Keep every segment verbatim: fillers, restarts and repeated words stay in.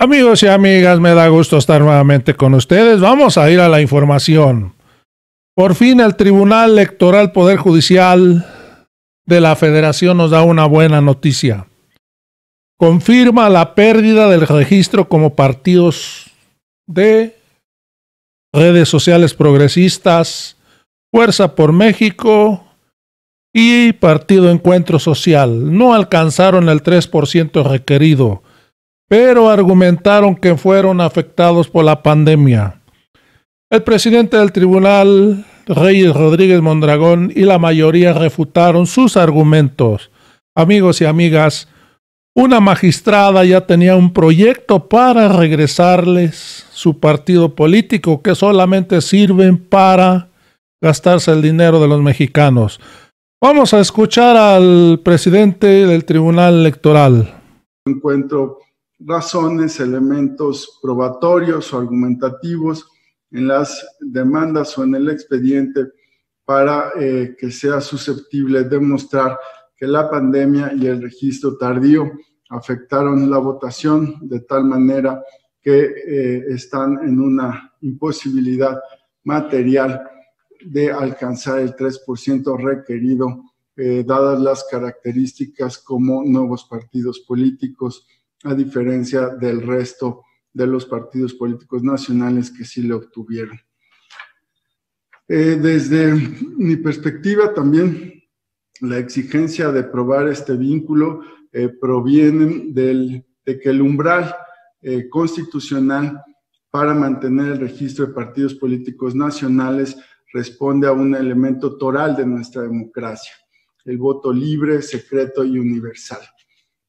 Amigos y amigas, me da gusto estar nuevamente con ustedes. Vamos a ir a la información. Por fin el Tribunal Electoral Poder Judicial de la Federación nos da una buena noticia. Confirma la pérdida del registro como partidos de Redes Sociales Progresistas, Fuerza por México y Partido Encuentro Social. No alcanzaron el tres por ciento requerido, pero argumentaron que fueron afectados por la pandemia. El presidente del tribunal, Reyes Rodríguez Mondragón, y la mayoría refutaron sus argumentos. Amigos y amigas, una magistrada ya tenía un proyecto para regresarles su partido político, que solamente sirven para gastarse el dinero de los mexicanos. Vamos a escuchar al presidente del Tribunal Electoral. Encuentro razones, elementos probatorios o argumentativos en las demandas o en el expediente para eh, que sea susceptible demostrar que la pandemia y el registro tardío afectaron la votación de tal manera que eh, están en una imposibilidad material de alcanzar el tres por ciento requerido, eh, dadas las características como nuevos partidos políticos, a diferencia del resto de los partidos políticos nacionales que sí lo obtuvieron. Eh, desde mi perspectiva también, la exigencia de probar este vínculo eh, proviene del, de que el umbral eh, constitucional para mantener el registro de partidos políticos nacionales responde a un elemento toral de nuestra democracia, el voto libre, secreto y universal.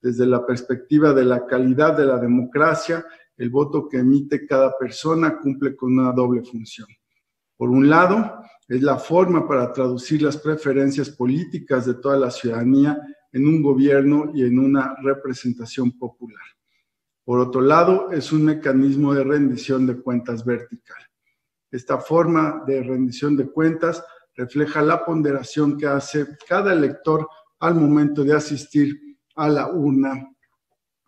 Desde la perspectiva de la calidad de la democracia, el voto que emite cada persona cumple con una doble función. Por un lado, es la forma para traducir las preferencias políticas de toda la ciudadanía en un gobierno y en una representación popular. Por otro lado, es un mecanismo de rendición de cuentas vertical. Esta forma de rendición de cuentas refleja la ponderación que hace cada elector al momento de asistir a la urna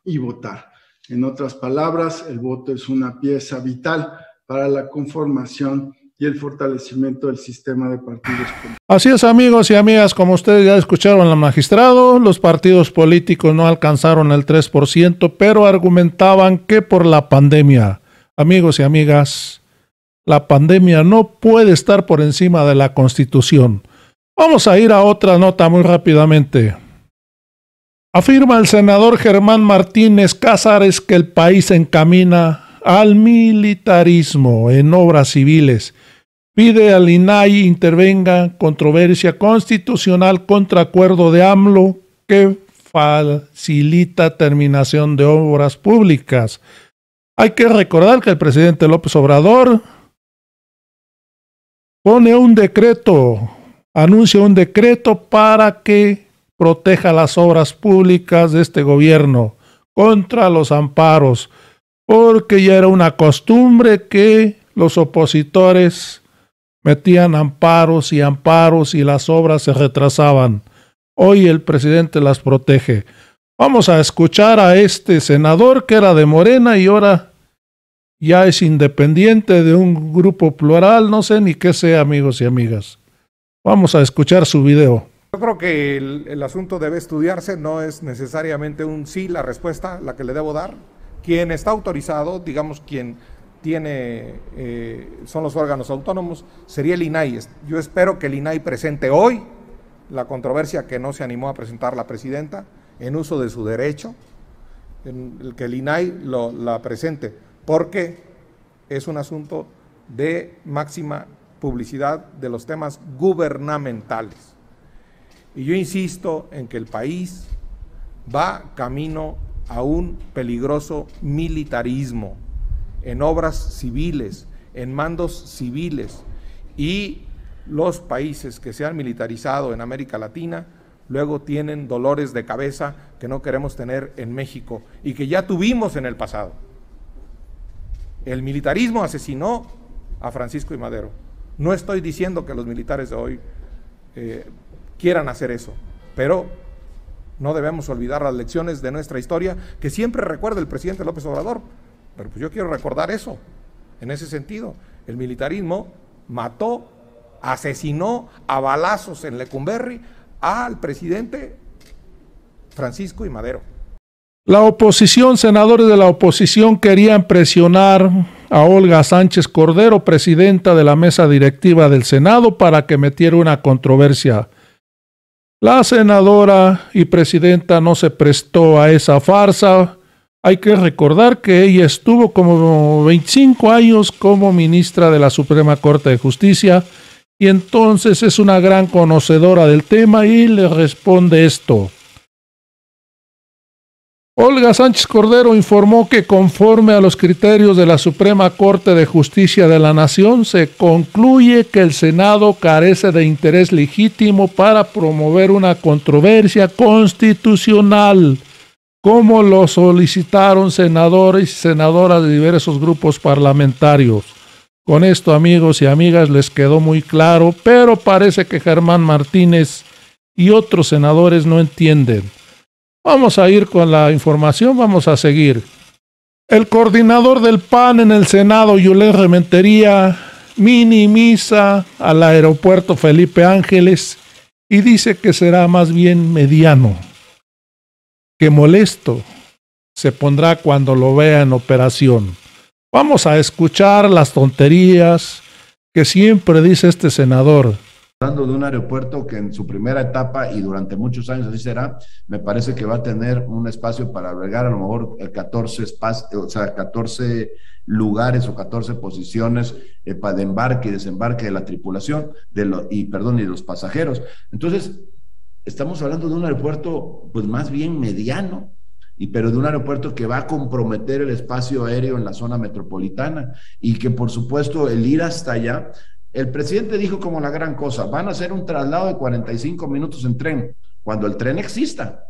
y votar. En otras palabras, el voto es una pieza vital para la conformación y el fortalecimiento del sistema de partidos políticos. Así es, amigos y amigas, como ustedes ya escucharon al magistrado, los partidos políticos no alcanzaron el tres por ciento, pero argumentaban que por la pandemia. Amigos y amigas, la pandemia no puede estar por encima de la Constitución. Vamos a ir a otra nota muy rápidamente. Afirma el senador Germán Martínez Cázares que el país se encamina al militarismo en obras civiles. Pide al I N A I intervenga controversia constitucional contra acuerdo de AMLO que facilita terminación de obras públicas. Hay que recordar que el presidente López Obrador pone un decreto, anuncia un decreto para que proteja las obras públicas de este gobierno contra los amparos, porque ya era una costumbre que los opositores metían amparos y amparos y las obras se retrasaban. Hoy el presidente las protege. Vamos a escuchar a este senador que era de Morena y ahora ya es independiente de un grupo plural, no sé ni qué sea, amigos y amigas. Vamos a escuchar su video. Yo creo que el, el asunto debe estudiarse, no es necesariamente un sí la respuesta, la que le debo dar. Quien está autorizado, digamos quien tiene, eh, son los órganos autónomos, sería el I N A I. Yo espero que el I N A I presente hoy la controversia que no se animó a presentar la presidenta, en uso de su derecho, en el que el I N A I lo, la presente, porque es un asunto de máxima publicidad de los temas gubernamentales. Y yo insisto en que el país va camino a un peligroso militarismo en obras civiles, en mandos civiles, y los países que se han militarizado en América Latina luego tienen dolores de cabeza que no queremos tener en México y que ya tuvimos en el pasado. El militarismo asesinó a Francisco I. Madero. No estoy diciendo que los militares de hoy eh, quieran hacer eso, pero no debemos olvidar las lecciones de nuestra historia que siempre recuerda el presidente López Obrador, Pero pues yo quiero recordar eso, en ese sentido. El militarismo mató, asesinó a balazos en Lecumberri al presidente Francisco I. Madero. La oposición, senadores de la oposición querían presionar a Olga Sánchez Cordero, presidenta de la mesa directiva del Senado, para que metiera una controversia. La senadora y presidenta no se prestó a esa farsa. Hay que recordar que ella estuvo como veinticinco años como ministra de la Suprema Corte de Justicia y entonces es una gran conocedora del tema y le responde esto. Olga Sánchez Cordero informó que conforme a los criterios de la Suprema Corte de Justicia de la Nación, se concluye que el Senado carece de interés legítimo para promover una controversia constitucional, como lo solicitaron senadores y senadoras de diversos grupos parlamentarios. Con esto, amigos y amigas, les quedó muy claro, pero parece que Germán Martínez y otros senadores no entienden. Vamos a ir con la información, vamos a seguir. El coordinador del P A N en el Senado, Julen Rementería, minimiza al aeropuerto Felipe Ángeles y dice que será más bien mediano, que molesto se pondrá cuando lo vea en operación. Vamos a escuchar las tonterías que siempre dice este senador. Hablando de un aeropuerto que en su primera etapa y durante muchos años así será, me parece que va a tener un espacio para albergar a lo mejor catorce, espacios, o sea, catorce lugares o catorce posiciones eh, para de embarque y desembarque de la tripulación de lo, y, perdón, y de los pasajeros. Entonces, estamos hablando de un aeropuerto pues más bien mediano, y, pero de un aeropuerto que va a comprometer el espacio aéreo en la zona metropolitana y que por supuesto el ir hasta allá. El presidente dijo como la gran cosa, van a hacer un traslado de cuarenta y cinco minutos en tren, cuando el tren exista,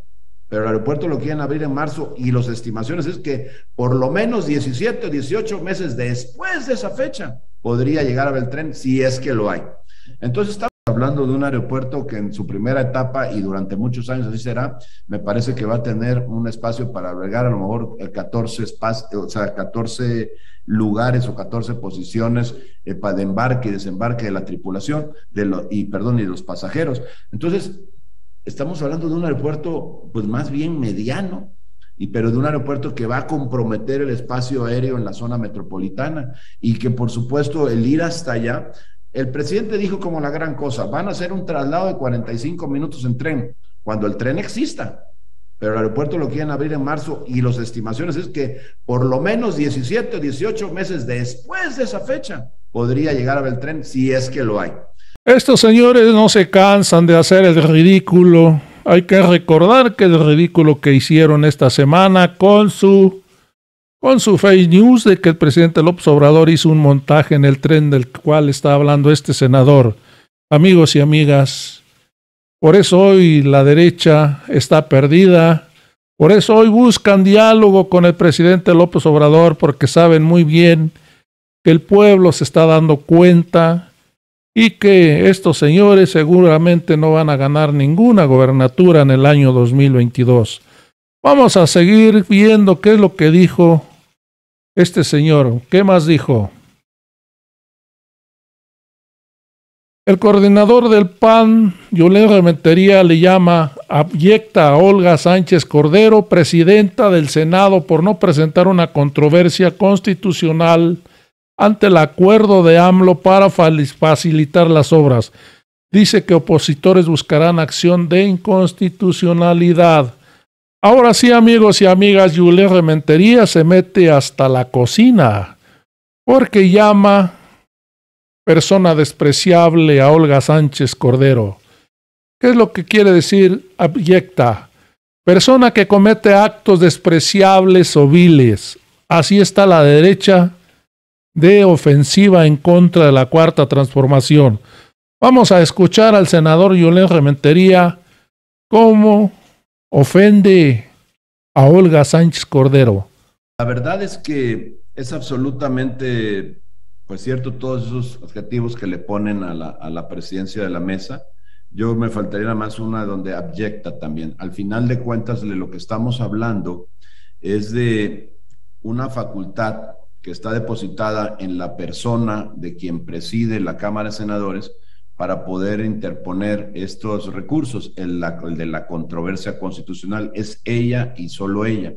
pero el aeropuerto lo quieren abrir en marzo y las estimaciones es que por lo menos diecisiete o dieciocho meses después de esa fecha podría llegar a ver el tren si es que lo hay. Entonces estamos hablando de un aeropuerto que en su primera etapa y durante muchos años así será, me parece que va a tener un espacio para albergar a lo mejor catorce espacios, o sea, catorce lugares o catorce posiciones eh, para de embarque y desembarque de la tripulación de lo, y perdón y de los pasajeros. Entonces estamos hablando de un aeropuerto pues más bien mediano y pero de un aeropuerto que va a comprometer el espacio aéreo en la zona metropolitana y que por supuesto el ir hasta allá. El presidente dijo como la gran cosa, van a hacer un traslado de cuarenta y cinco minutos en tren, cuando el tren exista, pero el aeropuerto lo quieren abrir en marzo y las estimaciones es que por lo menos diecisiete o dieciocho meses después de esa fecha podría llegar a ver el tren si es que lo hay. Estos señores no se cansan de hacer el ridículo. Hay que recordar que el ridículo que hicieron esta semana con su, con su fake news de que el presidente López Obrador hizo un montaje en el tren del cual está hablando este senador. Amigos y amigas, por eso hoy la derecha está perdida, por eso hoy buscan diálogo con el presidente López Obrador, porque saben muy bien que el pueblo se está dando cuenta y que estos señores seguramente no van a ganar ninguna gobernatura en el año dos mil veintidós. Vamos a seguir viendo qué es lo que dijo este señor. ¿Qué más dijo? El coordinador del P A N, Julen Rementería, le llama abyecta a Olga Sánchez Cordero, presidenta del Senado, por no presentar una controversia constitucional ante el acuerdo de AMLO para facilitar las obras. Dice que opositores buscarán acción de inconstitucionalidad. Ahora sí, amigos y amigas, Julen Rementería se mete hasta la cocina porque llama persona despreciable a Olga Sánchez Cordero. ¿Qué es lo que quiere decir abyecta? Persona que comete actos despreciables o viles. Así está la derecha de ofensiva en contra de la Cuarta Transformación. Vamos a escuchar al senador Julen Rementería cómo ofende a Olga Sánchez Cordero. La verdad es que es absolutamente, pues cierto, todos esos adjetivos que le ponen a la, a la presidencia de la mesa. Yo me faltaría nada más una donde abyecta también. Al final de cuentas, de lo que estamos hablando es de una facultad que está depositada en la persona de quien preside la Cámara de Senadores para poder interponer estos recursos, el, el de la controversia constitucional. Es ella y solo ella.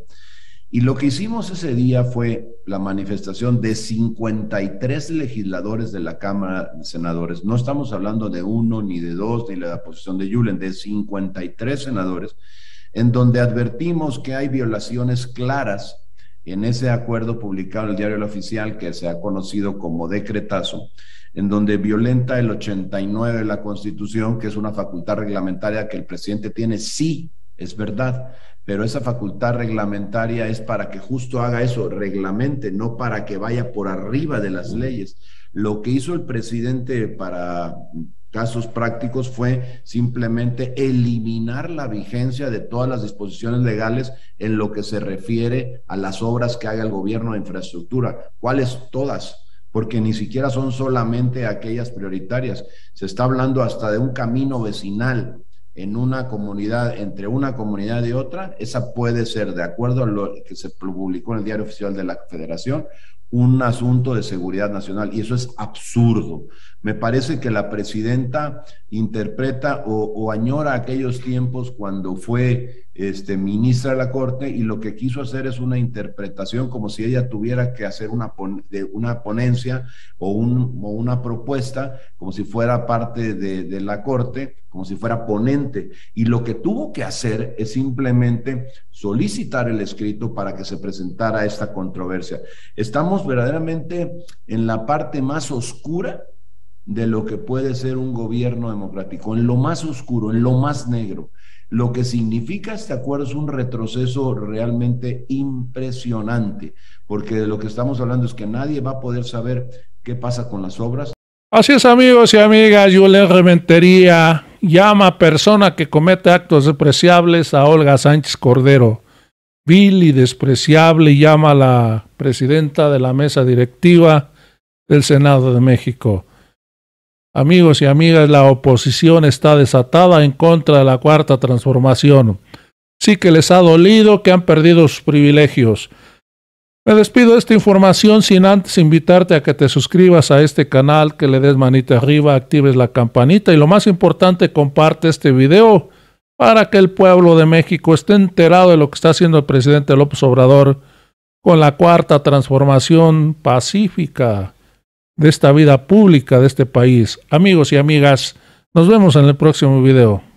Y lo que hicimos ese día fue la manifestación de cincuenta y tres legisladores de la Cámara de Senadores. No estamos hablando de uno, ni de dos, ni de la posición de Julen, de cincuenta y tres senadores, en donde advertimos que hay violaciones claras en ese acuerdo publicado en el Diario Oficial, que se ha conocido como decretazo, en donde violenta el ochenta y nueve de la Constitución, que es una facultad reglamentaria que el presidente tiene. Sí, es verdad, pero esa facultad reglamentaria es para que justo haga eso, reglamente, no para que vaya por arriba de las leyes. Lo que hizo el presidente para casos prácticos fue simplemente eliminar la vigencia de todas las disposiciones legales en lo que se refiere a las obras que haga el gobierno de infraestructura. ¿Cuáles? Todas, porque ni siquiera son solamente aquellas prioritarias. Se está hablando hasta de un camino vecinal en una comunidad, entre una comunidad y otra. Esa puede ser, de acuerdo a lo que se publicó en el Diario Oficial de la Federación, un asunto de seguridad nacional, y eso es absurdo. Me parece que la presidenta interpreta o, o añora aquellos tiempos cuando fue este, ministra de la Corte, y lo que quiso hacer es una interpretación como si ella tuviera que hacer una, pon de una ponencia o, un, o una propuesta, como si fuera parte de, de la Corte, como si fuera ponente. Y lo que tuvo que hacer es simplemente solicitar el escrito para que se presentara esta controversia. Estamos verdaderamente en la parte más oscura de lo que puede ser un gobierno democrático, en lo más oscuro, en lo más negro. Lo que significa este acuerdo es un retroceso realmente impresionante, porque de lo que estamos hablando es que nadie va a poder saber qué pasa con las obras. Así es, amigos y amigas, Julen Rementería llama a persona que comete actos despreciables a Olga Sánchez Cordero. Vil y despreciable, llama a la presidenta de la mesa directiva del Senado de México. Amigos y amigas, la oposición está desatada en contra de la Cuarta Transformación. Sí que les ha dolido que han perdido sus privilegios. Me despido de esta información sin antes invitarte a que te suscribas a este canal, que le des manita arriba, actives la campanita y lo más importante, comparte este video para que el pueblo de México esté enterado de lo que está haciendo el presidente López Obrador con la Cuarta Transformación pacífica de esta vida pública de este país. Amigos y amigas, nos vemos en el próximo video.